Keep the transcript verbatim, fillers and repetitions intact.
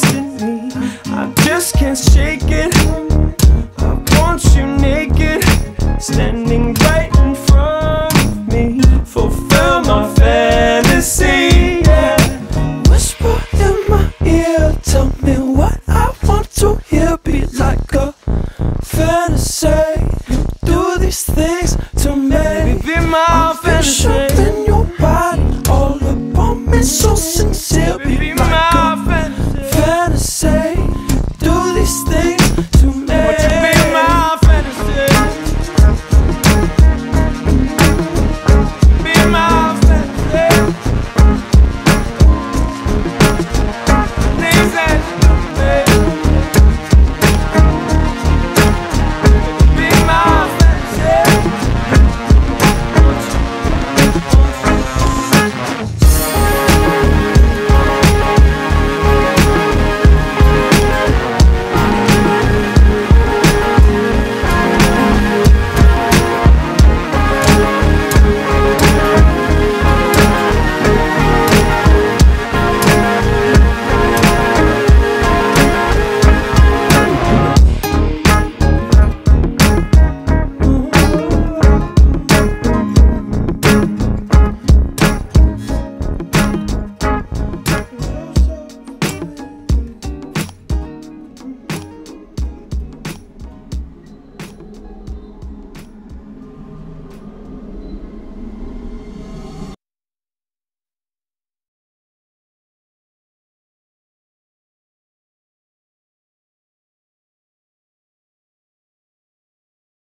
destiny. I just can't shake it. I want you naked, standing right